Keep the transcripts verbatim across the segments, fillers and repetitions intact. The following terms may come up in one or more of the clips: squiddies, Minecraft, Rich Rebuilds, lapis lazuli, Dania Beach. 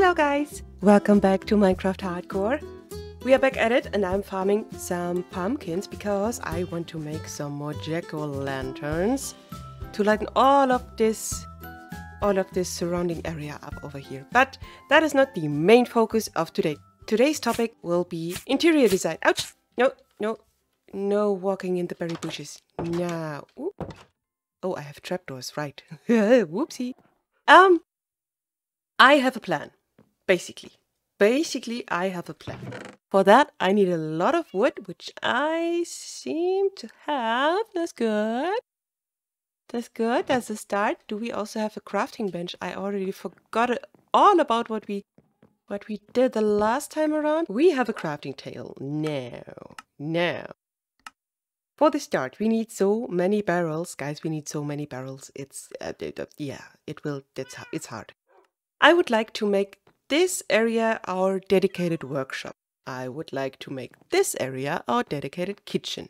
Hello guys! Welcome back to Minecraft Hardcore. We are back at it and I'm farming some pumpkins because I want to make some more jack-o'-lanterns to lighten all of this all of this surrounding area up over here. But that is not the main focus of today. Today's topic will be interior design. Ouch! No, no, no walking in the berry bushes. No. Ooh. Oh, I have trapdoors, right. Whoopsie. Um, I have a plan. Basically, basically I have a plan. For that, I need a lot of wood, which I seem to have. That's good. That's good. That's a start. Do we also have a crafting bench? I already forgot all about what we, what we did the last time around. We have a crafting table. No, no. For the start, we need so many barrels, guys. We need so many barrels. It's uh, yeah. It will. It's it's hard. I would like to make this area our dedicated workshop. I would like to make this area our dedicated kitchen.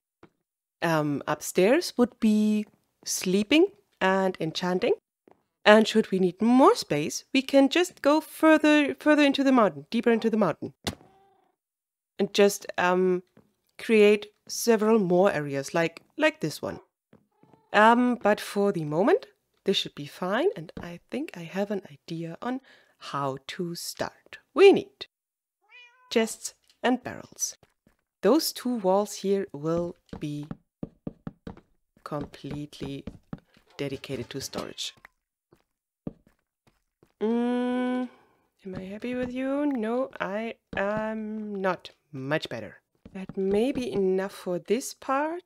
Um, upstairs would be sleeping and enchanting. And should we need more space, we can just go further further into the mountain, deeper into the mountain. And just um, create several more areas like, like this one. Um, but for the moment, this should be fine. And I think I have an idea on how to start. We need chests and barrels. Those two walls here will be completely dedicated to storage. Mm, am I happy with you? No, I am not. Much better. That may be enough for this part.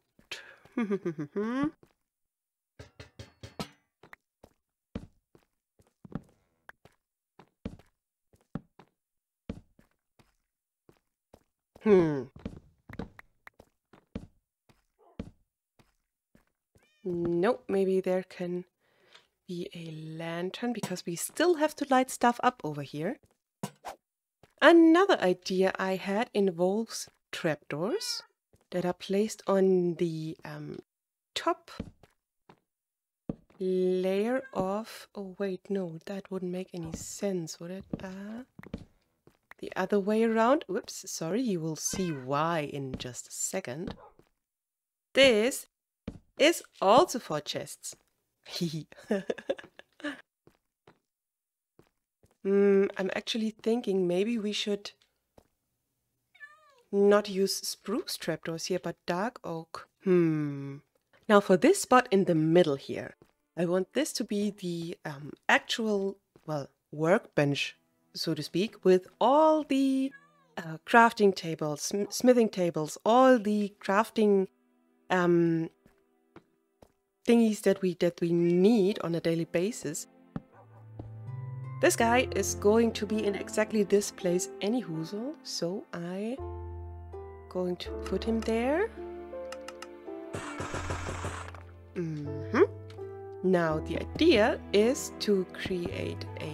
Hmm. Nope, maybe there can be a lantern because we still have to light stuff up over here. Another idea I had involves trapdoors that are placed on the um, top layer of... Oh wait, no, that wouldn't make any sense, would it? Uh... The other way around. Whoops, sorry, you will see why in just a second. This is also for chests. mm, I'm actually thinking maybe we should not use spruce trapdoors here, but dark oak. Hmm. Now for this spot in the middle here, I want this to be the um, actual, well, workbench, so to speak, with all the uh, crafting tables, sm smithing tables, all the crafting um, thingies that we that we need on a daily basis. This guy is going to be in exactly this place anyhoozle, so I'm going to put him there. Mm-hmm. Now the idea is to create a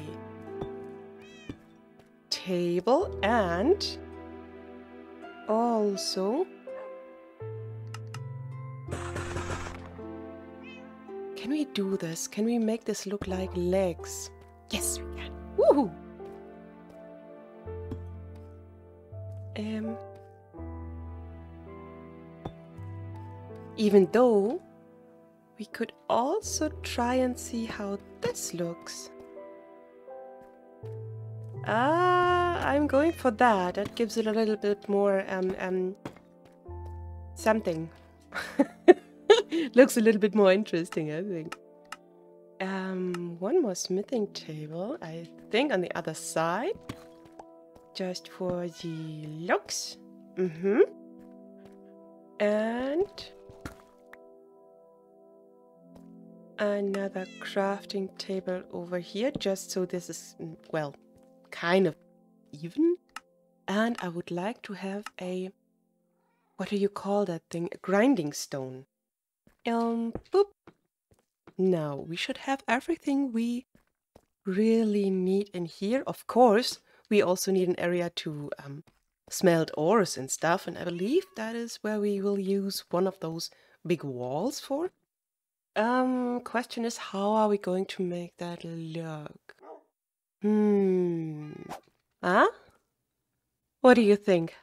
table and also can we do this? Can we make this look like legs? Yes, we can. Woohoo! Um, even though we could also try and see how this looks. Ah. I'm going for that. That gives it a little bit more um, um, something. Looks a little bit more interesting, I think. Um, one more smithing table, I think, on the other side. Just for the looks. Mm-hmm. And another crafting table over here, just so this is, well, kind of even. And I would like to have a, what do you call that thing, a grinding stone. Um boop. Now we should have everything we really need in here. Of course we also need an area to um, smelt ores and stuff, and I believe that is where we will use one of those big walls for. Um question is, how are we going to make that look? Hmm. Huh? What do you think?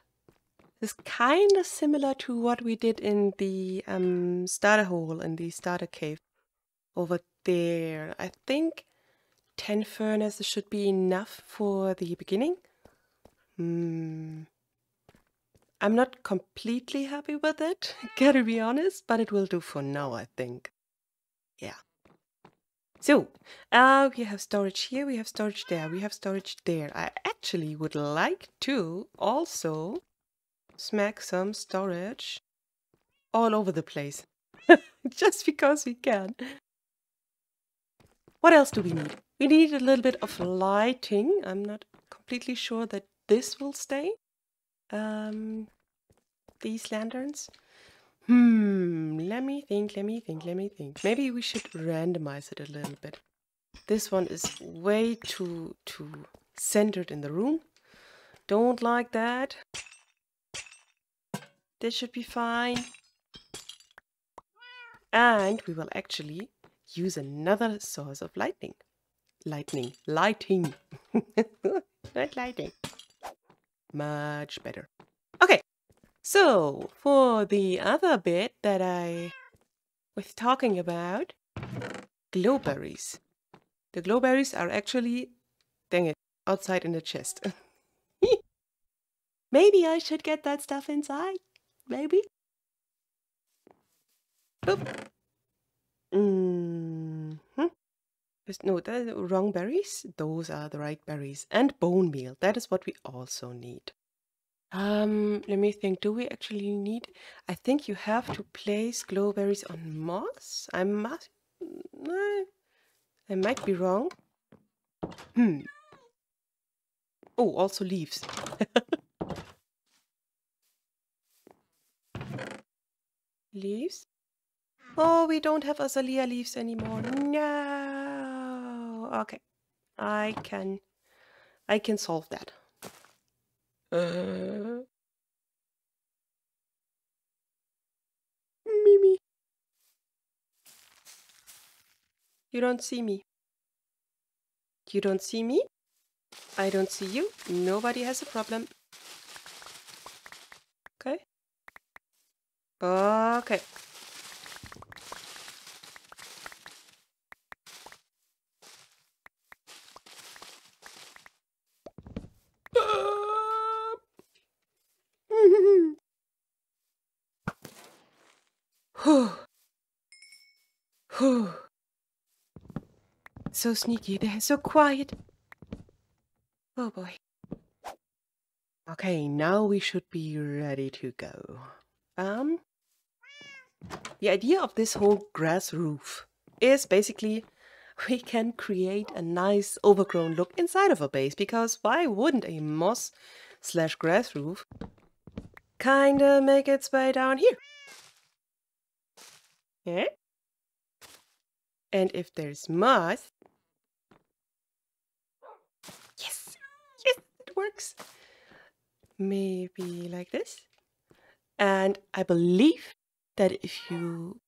It's kind of similar to what we did in the um, starter hole, in the starter cave over there. I think ten furnaces should be enough for the beginning. Hmm. I'm not completely happy with it, gotta be honest, but it will do for now, I think. Yeah. So, uh, we have storage here, we have storage there, we have storage there. I actually would like to also smack some storage all over the place. Just because we can. What else do we need? We need a little bit of lighting. I'm not completely sure that this will stay. Um, these lanterns. Hmm, let me think, let me think, let me think. Maybe we should randomize it a little bit. This one is way too, too centered in the room. Don't like that. This should be fine. And we will actually use another source of lightning. Lightning. Lighting. Not lighting. Much better. Okay. So, for the other bit that I was talking about, glowberries. The glowberries are actually, dang it, outside in the chest. Maybe I should get that stuff inside. Maybe. Boop. Mm-hmm. No, that's wrong berries. Those are the right berries. And bone meal. That is what we also need. Um, let me think. Do we actually need... I think you have to place glowberries on moss. I must... I might be wrong. Hmm. Oh, also leaves. Leaves? Oh, we don't have azalea leaves anymore. No. Okay. I can... I can solve that. Uh... Mimi. You don't see me. You don't see me. I don't see you. Nobody has a problem. Okay. Okay. So sneaky, they're so quiet. Oh boy. Okay, now we should be ready to go. Um, the idea of this whole grass roof is basically we can create a nice overgrown look inside of a base, because why wouldn't a moss slash grass roof kinda make its way down here? Yeah? And if there's moss... Yes! Yes! It works! Maybe like this. And I believe that if you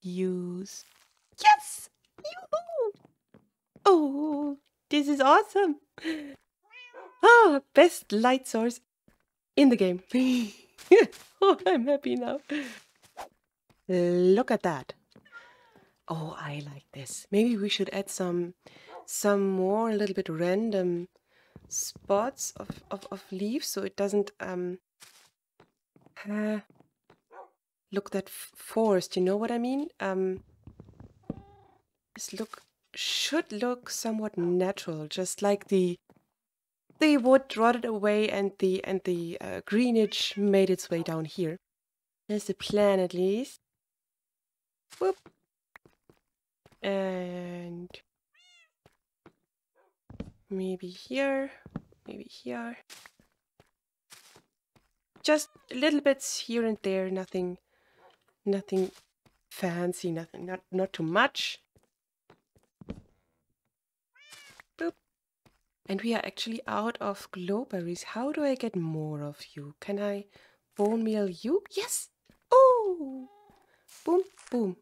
use... Yes! Yoo-hoo! Oh, this is awesome! Ah, best light source in the game. Oh, I'm happy now. Look at that. Oh, I like this. Maybe we should add some some more, a little bit random spots of, of, of leaves, so it doesn't um uh, look that forced, you know what I mean? Um, this look should look somewhat natural, just like the the wood rotted away and the and the uh, greenage made its way down here. There's the plan at least. Whoop. And maybe here, maybe here. Just little bits here and there, nothing nothing fancy, nothing not not too much. Boop. And we are actually out of glowberries. How do I get more of you? Can I bone meal you? Yes! Oh! Boom, boom.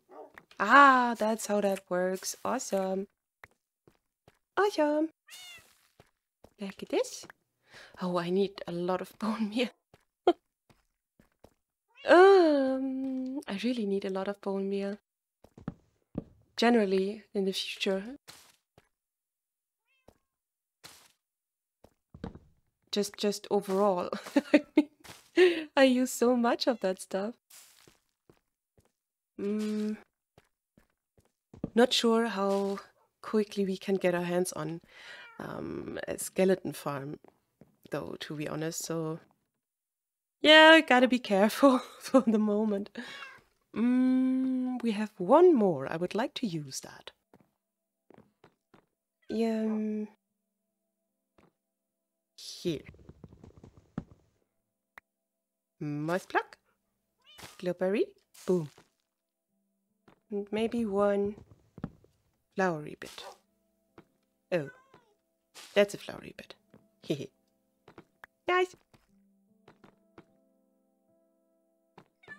Ah, that's how that works. Awesome. Awesome. Like this. Oh, I need a lot of bone meal. um, I really need a lot of bone meal. Generally, in the future. Just, just overall. I mean, I use so much of that stuff. Mm. Not sure how quickly we can get our hands on um, a skeleton farm, though, to be honest. So, yeah, gotta be careful for the moment. Mm, we have one more. I would like to use that. Yeah. Here. Moss block. Glowberry. Boom. And maybe one flowery bit. Oh. That's a flowery bit. Hehe. Nice.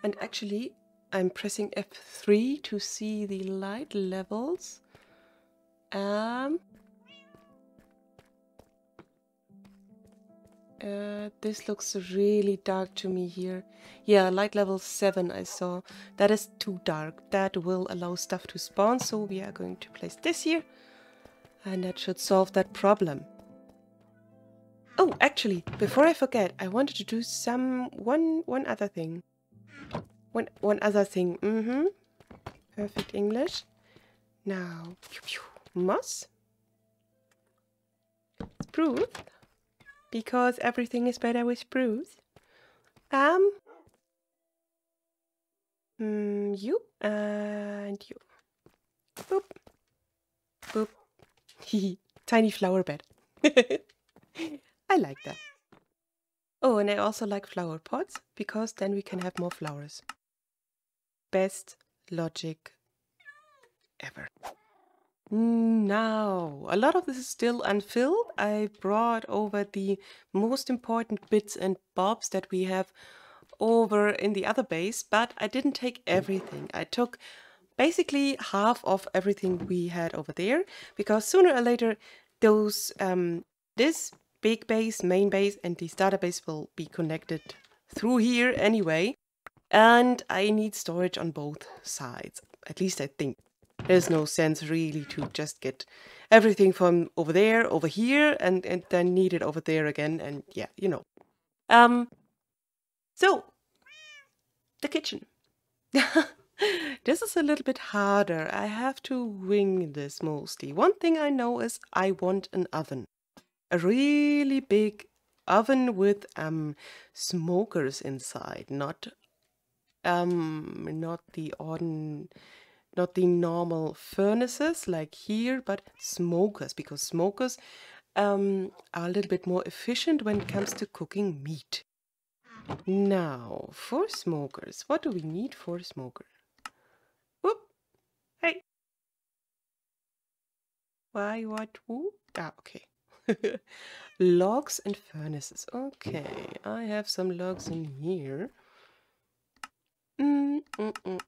And actually, I'm pressing F three to see the light levels. Um... Uh, this looks really dark to me here. Yeah, light level seven I saw. That is too dark. That will allow stuff to spawn, so we are going to place this here. And that should solve that problem. Oh, actually, before I forget, I wanted to do some... One one other thing. One, one other thing. Mm-hmm. Perfect English. Now, pew, pew, moss. Spruce. Because everything is better with spruce. Um. Mm, you and you. Boop. Boop. Tiny flower bed. I like that. Oh, and I also like flower pots, because then we can have more flowers. Best logic ever. Now, a lot of this is still unfilled. I brought over the most important bits and bobs that we have over in the other base, but I didn't take everything. I took basically half of everything we had over there, because sooner or later those um, this big base, main base, and the starter base will be connected through here anyway, and I need storage on both sides, at least I think. There's no sense really to just get everything from over there, over here, and, and then need it over there again, and yeah, you know. Um, so, the kitchen. This is a little bit harder. I have to wing this mostly. One thing I know is I want an oven. A really big oven with um, smokers inside, not, um, not the ordinary... Not the normal furnaces like here, but smokers, because smokers um, are a little bit more efficient when it comes to cooking meat. Now, for smokers, what do we need for a smoker? Whoop! Hey! Why, what, who? Ah, okay. Logs and furnaces. Okay, I have some logs in here. Mm-mm-mm.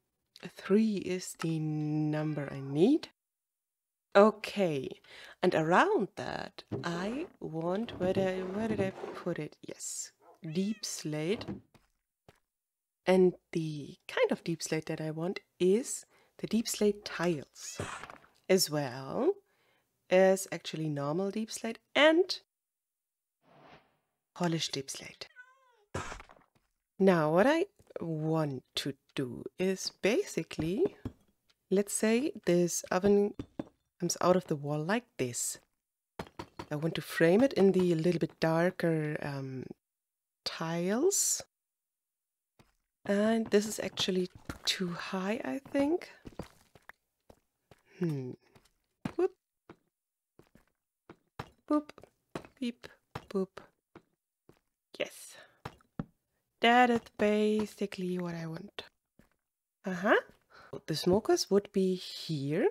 Three is the number I need. Okay, and around that I want, where did I, where did I put it? Yes, deep slate. And the kind of deep slate that I want is the deep slate tiles, as well as actually normal deep slate and polished deep slate. Now, what I want to do is basically, let's say this oven comes out of the wall like this. I want to frame it in the little bit darker um, tiles, and this is actually too high, I think. Hmm. Whoop. Boop. Beep. Boop. Yes. That is basically what I want. Uh-huh. The smokers would be here.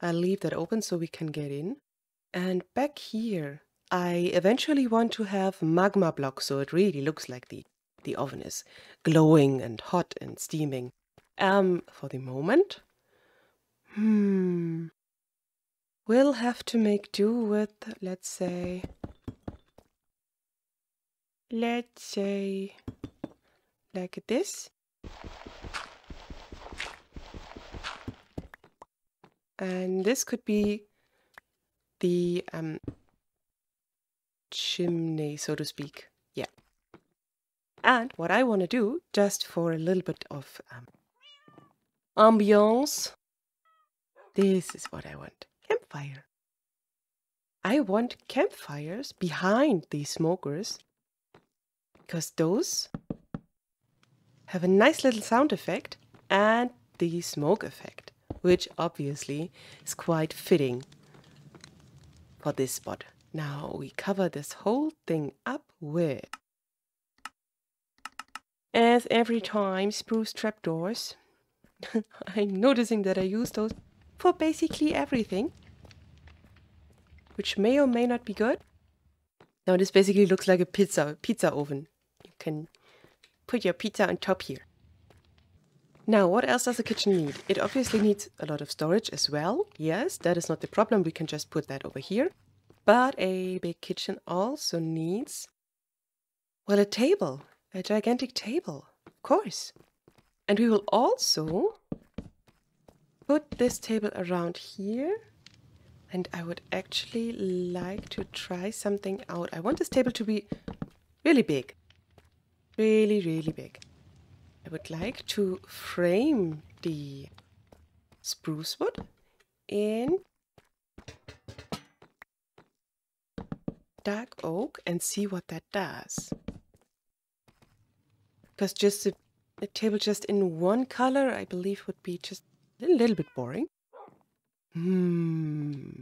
I'll leave that open so we can get in. And back here, I eventually want to have magma blocks, so it really looks like the, the oven is glowing and hot and steaming. Um, for the moment. Hmm. We'll have to make do with, let's say, let's say, like this. And this could be the um, chimney, so to speak. Yeah. And what I want to do, just for a little bit of um, ambiance, this is what I want. Campfire. I want campfires behind these smokers, because those have a nice little sound effect and the smoke effect, which obviously is quite fitting for this spot. Now we cover this whole thing up with, as every time, spruce trapdoors. I'm noticing that I use those for basically everything, which may or may not be good. Now this basically looks like a pizza, pizza oven. You can put your pizza on top here. Now, what else does a kitchen need? It obviously needs a lot of storage as well. Yes, that is not the problem. We can just put that over here. But a big kitchen also needs, well, a table. A gigantic table, of course. And we will also put this table around here. And I would actually like to try something out. I want this table to be really big. Really, really big. I would like to frame the spruce wood in dark oak and see what that does. Because just a, a table just in one color, I believe, would be just a little bit boring. Hmm.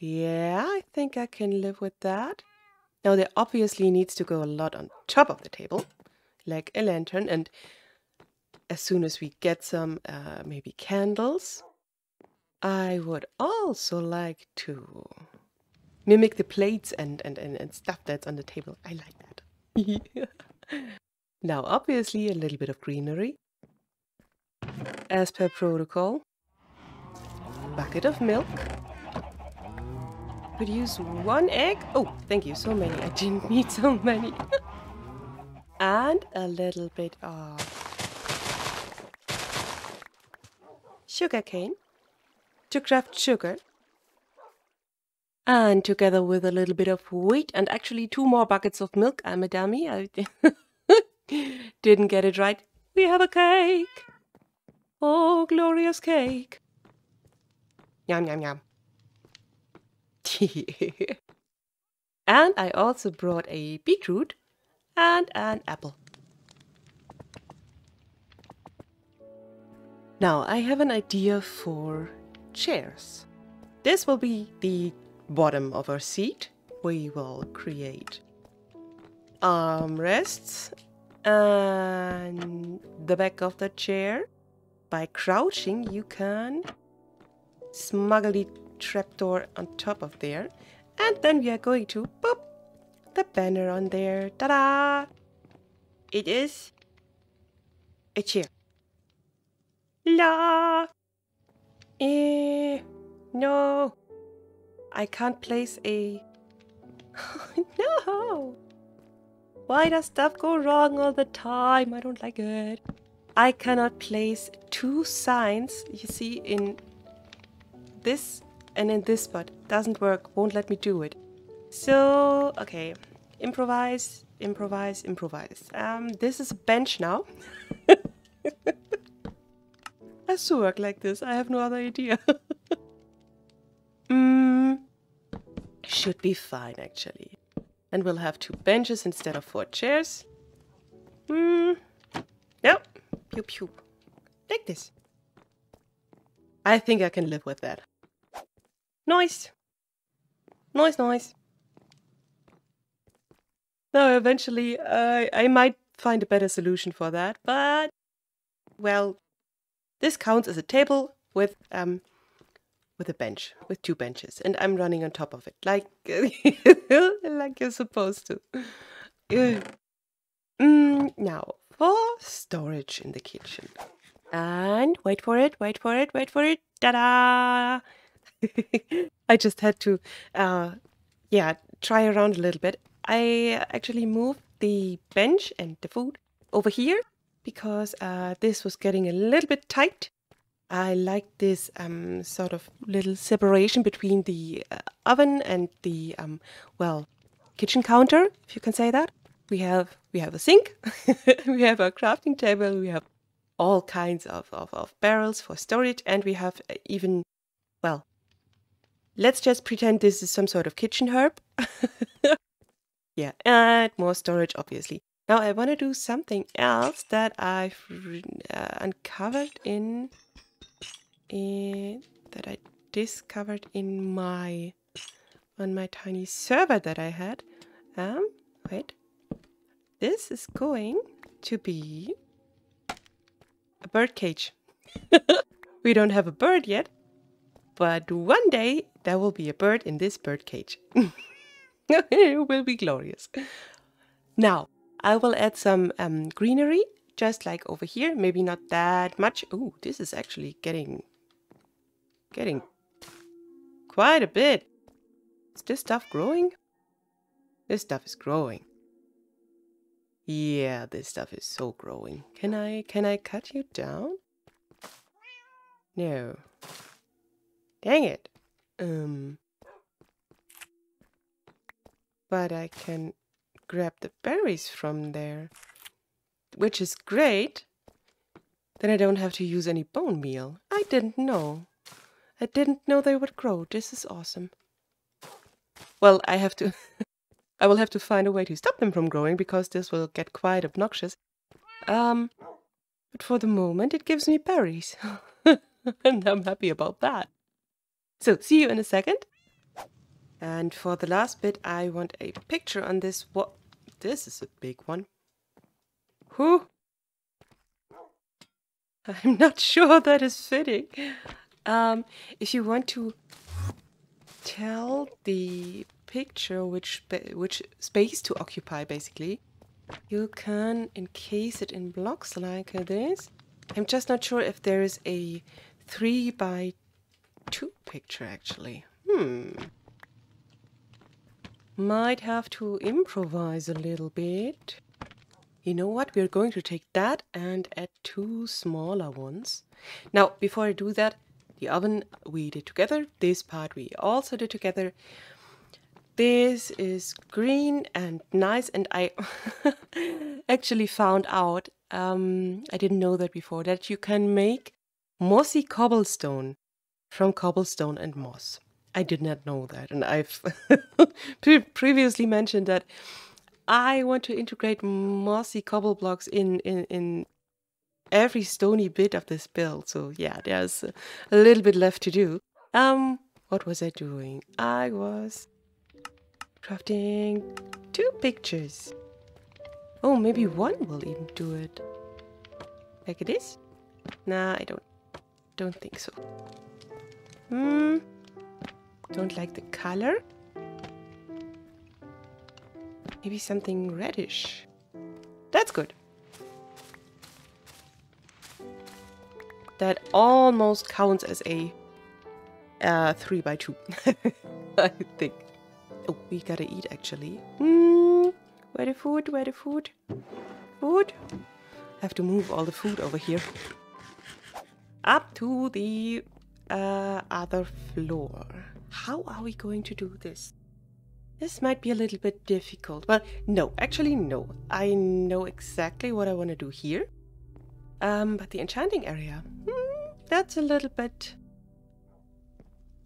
Yeah, I think I can live with that. Now, there obviously needs to go a lot on top of the table, like a lantern, and as soon as we get some uh, maybe candles, I would also like to mimic the plates and, and, and, and stuff that's on the table. I like that. Yeah. Now obviously a little bit of greenery, as per protocol. Bucket of milk. Could use one egg. Oh, thank you, so many. I didn't need so many. And a little bit of sugar cane to craft sugar. And together with a little bit of wheat and actually two more buckets of milk. I'm a dummy. I didn't get it right. We have a cake. Oh, glorious cake. Yum, yum, yum. And I also brought a beetroot. And an apple. Now I have an idea for chairs. This will be the bottom of our seat. We will create armrests and the back of the chair. By crouching you can smuggle the trapdoor on top of there, and then we are going to boop the banner on there. Ta-da! It is a chair. La! Eh, no! I can't place a... No! Why does stuff go wrong all the time? I don't like it. I cannot place two signs, you see, in this and in this spot. Doesn't work, won't let me do it. So, okay, improvise, improvise, improvise. Um, this is a bench now. Has to work like this, I have no other idea. mm, should be fine, actually. And we'll have two benches instead of four chairs. Mm, no, pew pew, like this. I think I can live with that. Nice, nice, nice. No, eventually uh, I might find a better solution for that, but, well, this counts as a table with um, with a bench, with two benches, and I'm running on top of it, like like you're supposed to. Uh, mm, now, for storage in the kitchen. And wait for it, wait for it, wait for it, ta-da! I just had to, uh, yeah, try around a little bit. I actually moved the bench and the food over here because uh, this was getting a little bit tight. I like this um, sort of little separation between the uh, oven and the, um, well, kitchen counter, if you can say that. We have we have a sink, we have a crafting table, we have all kinds of, of, of barrels for storage, and we have even, well, let's just pretend this is some sort of kitchen herb. Yeah, and more storage, obviously. Now I want to do something else that I've uh, uncovered in, in, that I discovered in my, on my tiny server that I had. Um, wait. This is going to be a bird cage. We don't have a bird yet, but one day there will be a bird in this bird cage. It will be glorious. Now, I will add some um, greenery, just like over here. Maybe not that much. Ooh, this is actually getting, getting quite a bit. Is this stuff growing? This stuff is growing. Yeah, this stuff is so growing. Can I, can I cut you down? No. Dang it. Um. But I can grab the berries from there, which is great. Then I don't have to use any bone meal. I didn't know. I didn't know they would grow. This is awesome. Well, I have to... I will have to find a way to stop them from growing, because this will get quite obnoxious. Um, but for the moment, it gives me berries. And I'm happy about that. So, see you in a second. And for the last bit, I want a picture on this. What? This is a big one. Whew. I'm not sure that is fitting. Um, if you want to tell the... picture which which space to occupy, basically, you can encase it in blocks like this. I'm just not sure if there is a three by two picture, actually. Hmm. Might have to improvise a little bit. You know what? We're going to take that and add two smaller ones. Now, before I do that, the oven we did together. This part we also did together. This is green and nice, and I actually found out, um, I didn't know that before, that you can make mossy cobblestone from cobblestone and moss. I did not know that, and I've pre previously mentioned that I want to integrate mossy cobble blocks in, in, in every stony bit of this build, so yeah, there's a little bit left to do. Um, what was I doing? I was... crafting two pictures. Oh, maybe one will even do it. Like it is? Nah, I don't don't think so. Hmm. Don't like the color. Maybe something reddish. That's good. That almost counts as a uh, three by two. I think. Oh, we gotta eat, actually. Mm, where the food? Where the food? Food? I have to move all the food over here. Up to the uh, other floor. How are we going to do this? This might be a little bit difficult. Well, no. Actually, no. I know exactly what I want to do here. Um, but the enchanting area. Mm, that's a little bit...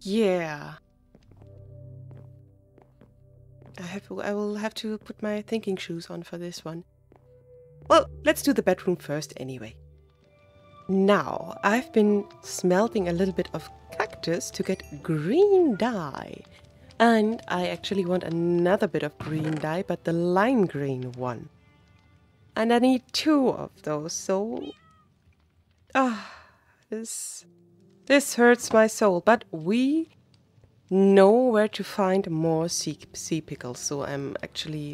yeah... I, have, I will have to put my thinking shoes on for this one. Well, let's do the bedroom first anyway. Now, I've been smelting a little bit of cactus to get green dye. And I actually want another bit of green dye, but the lime green one. And I need two of those, so... ah, this, this hurts my soul, but we... know where to find more sea, sea pickles, so I'm actually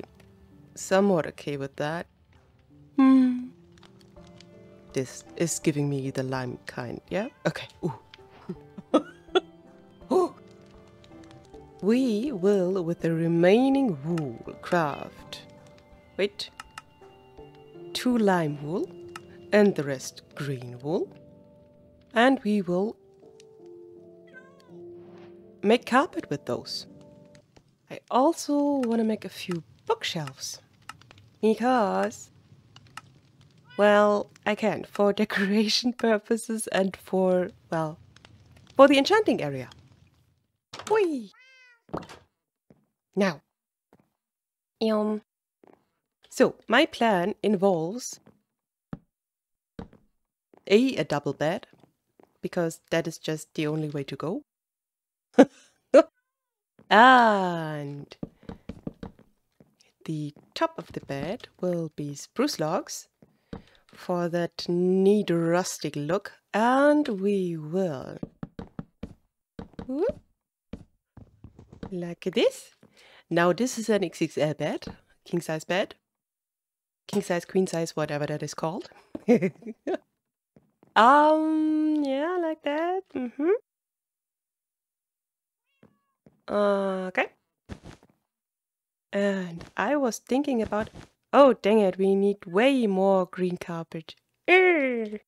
somewhat okay with that. Hmm. This is giving me the lime kind, yeah? Okay. Ooh. Oh, we will, with the remaining wool, craft, wait, two lime wool and the rest green wool, and we will make carpet with those. I also want to make a few bookshelves, because, well, I can, for decoration purposes and for, well, for the enchanting area. Whee! Now, um, so my plan involves a, a double bed, because that is just the only way to go. And the top of the bed will be spruce logs for that neat rustic look, and we will, whoop, like this. Now this is an X X L bed, king size bed, king size, queen size, whatever that is called. um, yeah, like that. Mm-hmm. Uh, okay. And I was thinking about, oh dang it, we need way more green carpet. Urgh.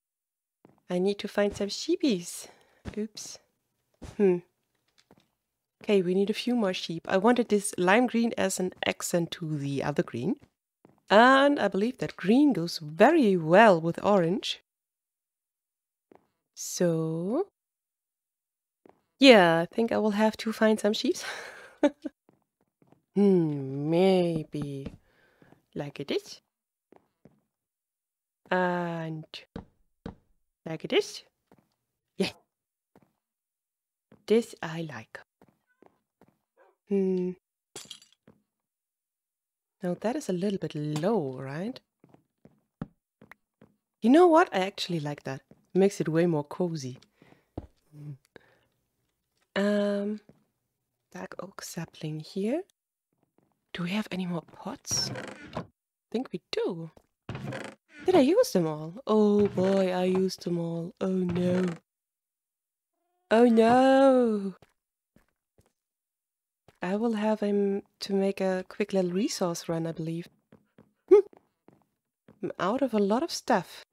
I need to find some sheepies. Oops. Hmm. Okay, we need a few more sheep. I wanted this lime green as an accent to the other green. And I believe that green goes very well with orange. So, yeah, I think I will have to find some sheep. Hmm, maybe like this. And like this. Yeah. This I like. Hmm. Now that is a little bit low, right? You know what? I actually like that. It makes it way more cozy. Mm. Um, dark oak sapling here. Do we have any more pots? I think we do. Did I use them all? Oh boy, I used them all. Oh no. Oh no. I will have him to make a quick little resource run, I believe. Hm. I'm out of a lot of stuff.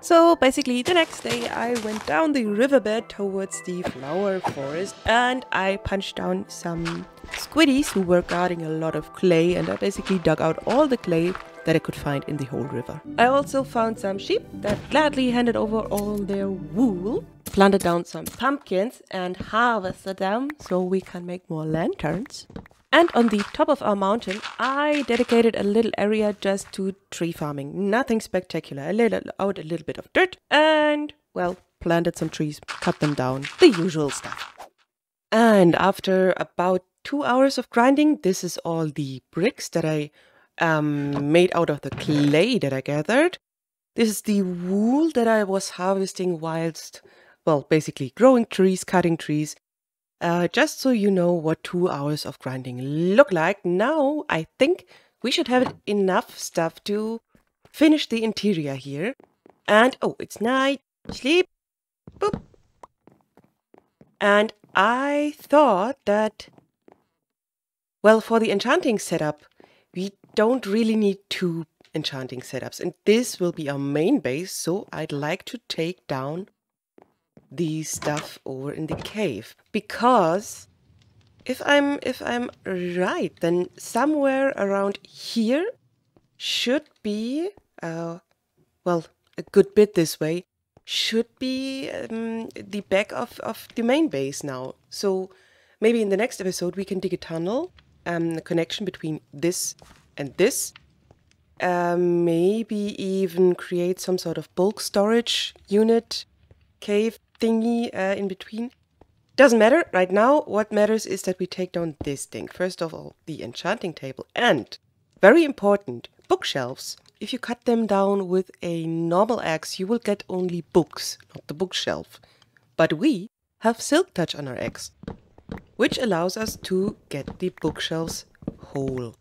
So basically the next day I went down the riverbed towards the flower forest and I punched down some squiddies who were guarding a lot of clay, and I basically dug out all the clay that I could find in the whole river. I also found some sheep that gladly handed over all their wool, planted down some pumpkins and harvested them so we can make more lanterns. And on the top of our mountain, I dedicated a little area just to tree farming. Nothing spectacular. I laid out a little bit of dirt and, well, planted some trees, cut them down, the usual stuff. And after about two hours of grinding, this is all the bricks that I um, made out of the clay that I gathered. This is the wool that I was harvesting whilst, well, basically growing trees, cutting trees. Uh, just so you know what two hours of grinding look like. Now I think we should have enough stuff to finish the interior here. And oh, it's night. Sleep. Boop. And I thought that, well, for the enchanting setup, we don't really need two enchanting setups. And this will be our main base, so I'd like to take down the stuff over in the cave, because if I'm if I'm right, then somewhere around here should be uh, well, a good bit this way should be um, the back of of the main base now. So maybe in the next episode we can dig a tunnel, um, a connection between this and this. Uh, maybe even create some sort of bulk storage unit cave thingy uh, in between. Doesn't matter right now. What matters is that we take down this thing. First of all, the enchanting table, and very important, bookshelves. If you cut them down with a normal axe, you will get only books, not the bookshelf. But we have silk touch on our axe, which allows us to get the bookshelves whole.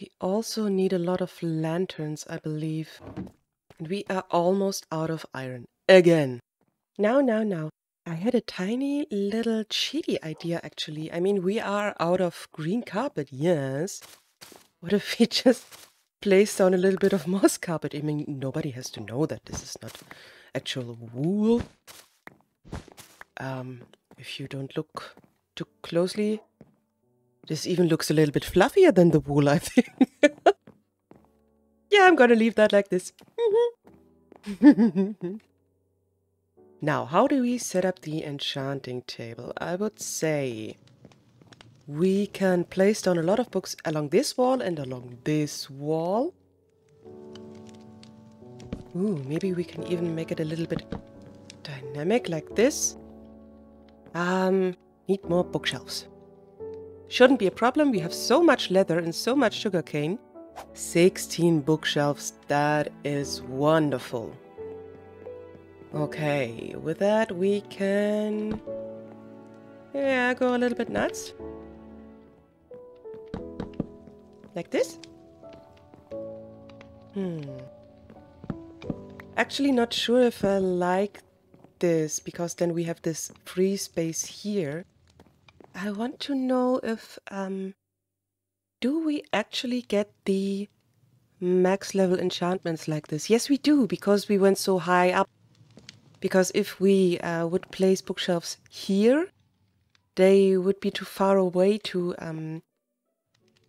We also need a lot of lanterns, I believe. And we are almost out of iron again. Now, now, now. I had a tiny little shitty idea, actually. I mean, we are out of green carpet, yes. What if we just place down a little bit of moss carpet? I mean, nobody has to know that this is not actual wool. Um, if you don't look too closely, this even looks a little bit fluffier than the wool, I think. Yeah, I'm gonna leave that like this. Now, how do we set up the enchanting table? I would say we can place down a lot of books along this wall and along this wall. Ooh, maybe we can even make it a little bit dynamic like this. Um, need more bookshelves. Shouldn't be a problem. We have so much leather and so much sugarcane. sixteen bookshelves. That is wonderful. Okay, with that we can, yeah, go a little bit nuts. Like this? Hmm. Actually not sure if I like this, because then we have this free space here. I want to know if, um, do we actually get the max level enchantments like this? Yes, we do, because we went so high up. Because if we uh, would place bookshelves here, they would be too far away to um,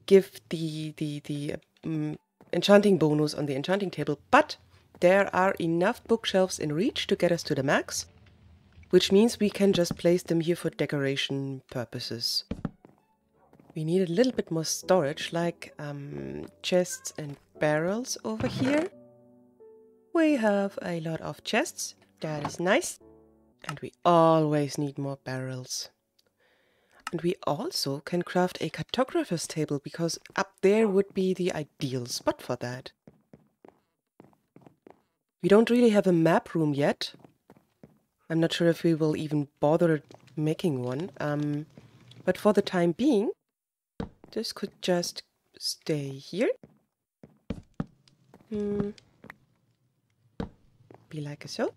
give the, the, the um, enchanting bonus on the enchanting table. But there are enough bookshelves in reach to get us to the max, which means we can just place them here for decoration purposes. We need a little bit more storage, like um, chests and barrels over here. We have a lot of chests. That is nice. And we always need more barrels. And we also can craft a cartographer's table, because up there would be the ideal spot for that. We don't really have a map room yet. I'm not sure if we will even bother making one. Um, but for the time being, this could just stay here. Hmm. Be like so.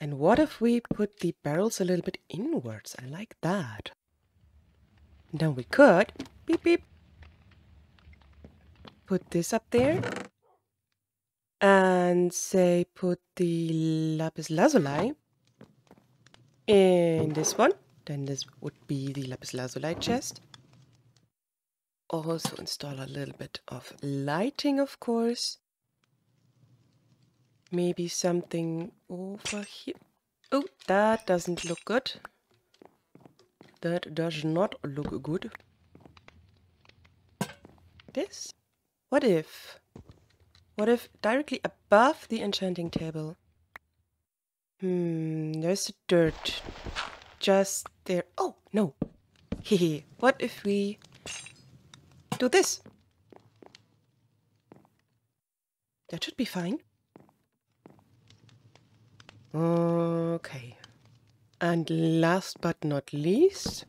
And what if we put the barrels a little bit inwards? I like that. And then we could, beep beep, put this up there. And say put the lapis lazuli in this one. Then this would be the lapis lazuli chest. Also install a little bit of lighting, of course. Maybe something over here. Oh, that doesn't look good. That does not look good. This? What if? What if directly above the enchanting table? Hmm, there's the dirt. Just there. Oh, no. Hehe. What if we do this? That should be fine. Okay, and last but not least,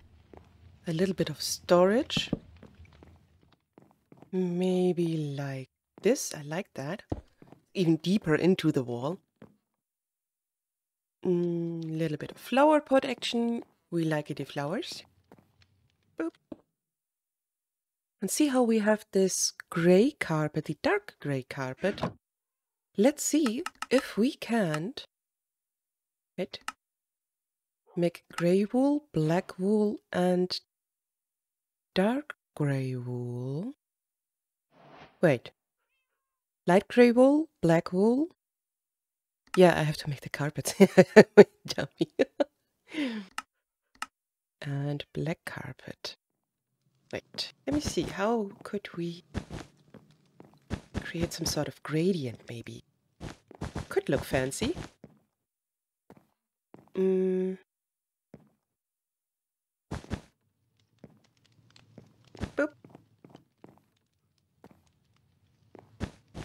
a little bit of storage. Maybe like this, I like that. Even deeper into the wall. A mm, little bit of flower pot action, we like it in flowers. Boop. And see how we have this grey carpet, the dark grey carpet. Let's see if we can't It. make grey wool, black wool, and dark grey wool. Wait. Light grey wool, black wool. Yeah, I have to make the carpets. Dummy. And black carpet. Wait. Let me see. How could we create some sort of gradient, maybe? Could look fancy. Mm. Boop.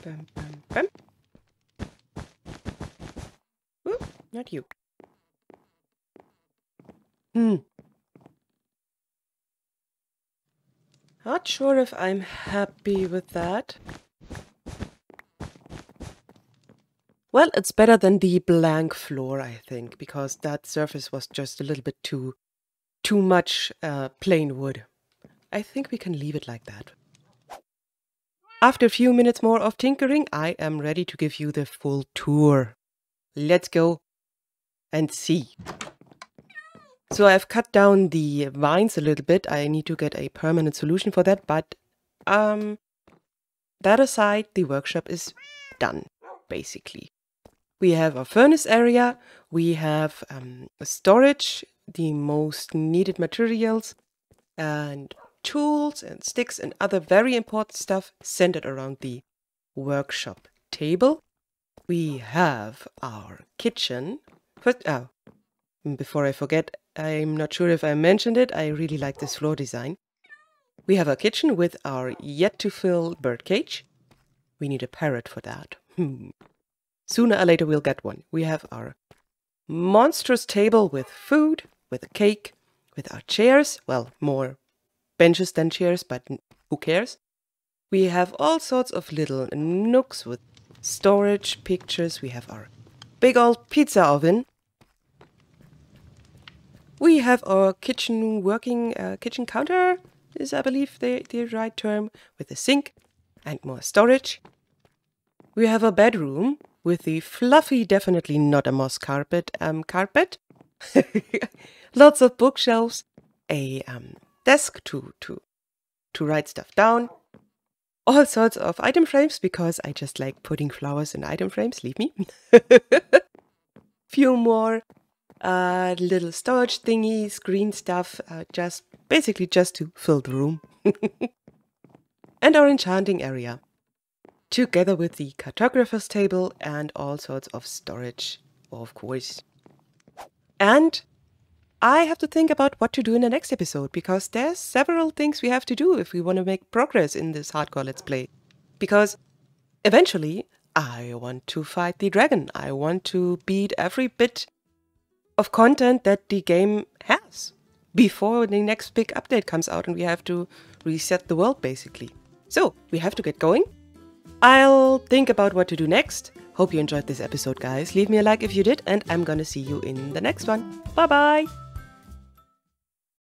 Bum, bum, bum. Ooh, not you. Hmm. Not sure if I'm happy with that. Well, it's better than the blank floor, I think, because that surface was just a little bit too, too much uh, plain wood. I think we can leave it like that. After a few minutes more of tinkering, I am ready to give you the full tour. Let's go and see. So I've cut down the vines a little bit. I need to get a permanent solution for that, but um, that aside, the workshop is done, basically. We have a furnace area, we have um, a storage, the most needed materials, and tools and sticks and other very important stuff centered around the workshop table. We have our kitchen. First, oh, before I forget, I'm not sure if I mentioned it, I really like this floor design. We have a kitchen with our yet-to-fill birdcage. We need a parrot for that. Hmm. Sooner or later we'll get one. We have our monstrous table with food, with a cake, with our chairs. Well, more benches than chairs, but who cares? We have all sorts of little nooks with storage, pictures. We have our big old pizza oven. We have our kitchen working uh, kitchen counter, is I believe the, the right term, with a sink and more storage. We have a bedroom with the fluffy, definitely not a moss carpet, um, carpet. Lots of bookshelves, a um, desk to, to, to write stuff down, all sorts of item frames, because I just like putting flowers in item frames, leave me. Few more uh, little storage thingies, green stuff, uh, just basically just to fill the room. And our enchanting area, together with the cartographer's table and all sorts of storage, of course. And I have to think about what to do in the next episode, because there's several things we have to do if we want to make progress in this hardcore Let's Play. Because eventually I want to fight the dragon. I want to beat every bit of content that the game has before the next big update comes out and we have to reset the world, basically. So we have to get going. I'll think about what to do next. Hope you enjoyed this episode, guys. Leave me a like if you did, and I'm gonna see you in the next one. Bye-bye!